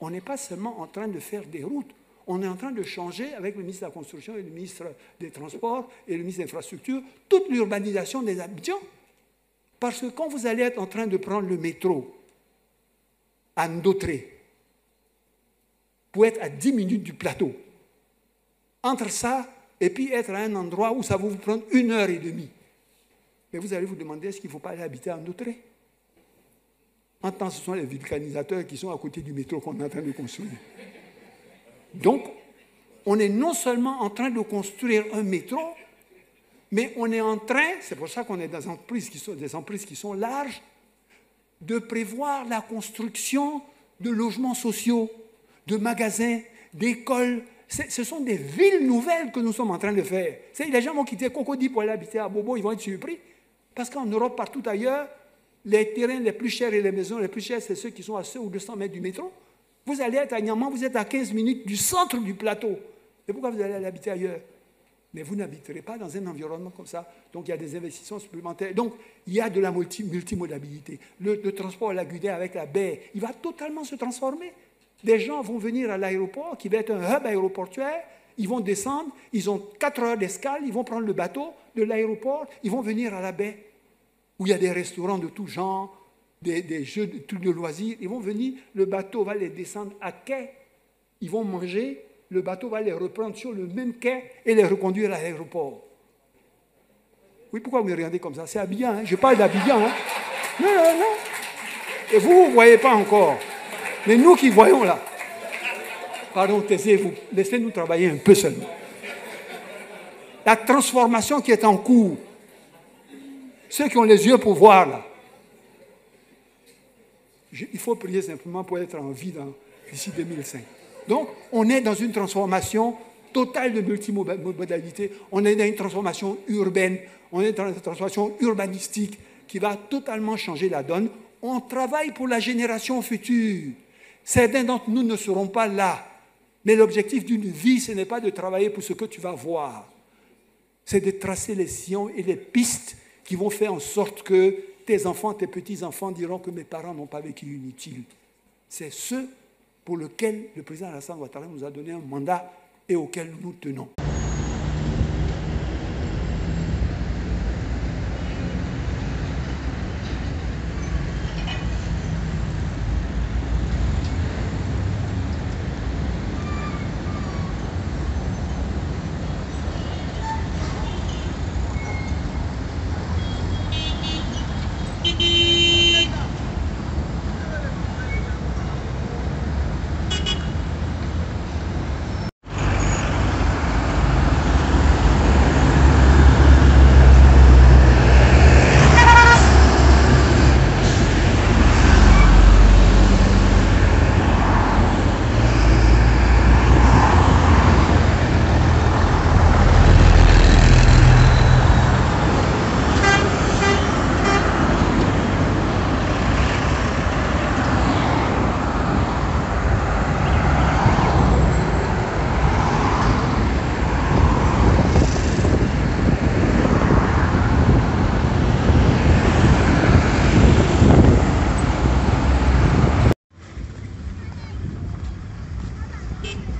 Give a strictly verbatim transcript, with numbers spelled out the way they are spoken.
on n'est pas seulement en train de faire des routes, on est en train de changer, avec le ministre de la Construction et le ministre des Transports et le ministre de l'Infrastructure, toute l'urbanisation des Abidjan. Parce que quand vous allez être en train de prendre le métro à Ndottré, pour être à dix minutes du plateau, entre ça et puis être à un endroit où ça va vous prendre une heure et demie, mais vous allez vous demander, est-ce qu'il ne faut pas aller habiter à Ndottré? En temps, ce sont les vulcanisateurs qui sont à côté du métro qu'on est en train de construire. Donc, on est non seulement en train de construire un métro, mais on est en train, c'est pour ça qu'on est dans des emprises qui sont, des emprises qui sont larges, de prévoir la construction de logements sociaux, de magasins, d'écoles. Ce sont des villes nouvelles que nous sommes en train de faire. Les gens vont quitter Cocody pour aller habiter à Bobo, ils vont être surpris. Parce qu'en Europe, partout ailleurs, les terrains les plus chers et les maisons les plus chères, c'est ceux qui sont à cent ou deux cents mètres du métro. Vous allez être à Niamey, vous êtes à quinze minutes du centre du plateau. C'est pourquoi vous allez aller habiter ailleurs. Mais vous n'habiterez pas dans un environnement comme ça. Donc, il y a des investissements supplémentaires. Donc, il y a de la multi multimodalité. Le, le transport à la Guinée avec la baie, il va totalement se transformer. Des gens vont venir à l'aéroport, qui va être un hub aéroportuaire. Ils vont descendre, ils ont quatre heures d'escale, ils vont prendre le bateau de l'aéroport, ils vont venir à la baie, où il y a des restaurants de tout genre, des, des jeux de, de loisirs. Ils vont venir, le bateau va les descendre à quai. Ils vont manger. Le bateau va les reprendre sur le même quai et les reconduire à l'aéroport. Oui, pourquoi vous me regardez comme ça? C'est Abidjan, hein? Je parle d'Abidjan. Hein? Non, non, non. Et vous, vous ne voyez pas encore. Mais nous qui voyons là. Pardon, taisez-vous. Laissez-nous travailler un peu seulement. La transformation qui est en cours. Ceux qui ont les yeux pour voir là. Je, il faut prier simplement pour être en vie d'ici deux mille cinq. Donc, on est dans une transformation totale de multimodalité. On est dans une transformation urbaine. On est dans une transformation urbanistique qui va totalement changer la donne. On travaille pour la génération future. Certains d'entre nous ne seront pas là. Mais l'objectif d'une vie, ce n'est pas de travailler pour ce que tu vas voir. C'est de tracer les sillons et les pistes qui vont faire en sorte que tes enfants, tes petits-enfants diront que mes parents n'ont pas vécu inutile. C'est ce pour lequel le président Alassane Ouattara nous a donné un mandat et auquel nous tenons. Beep.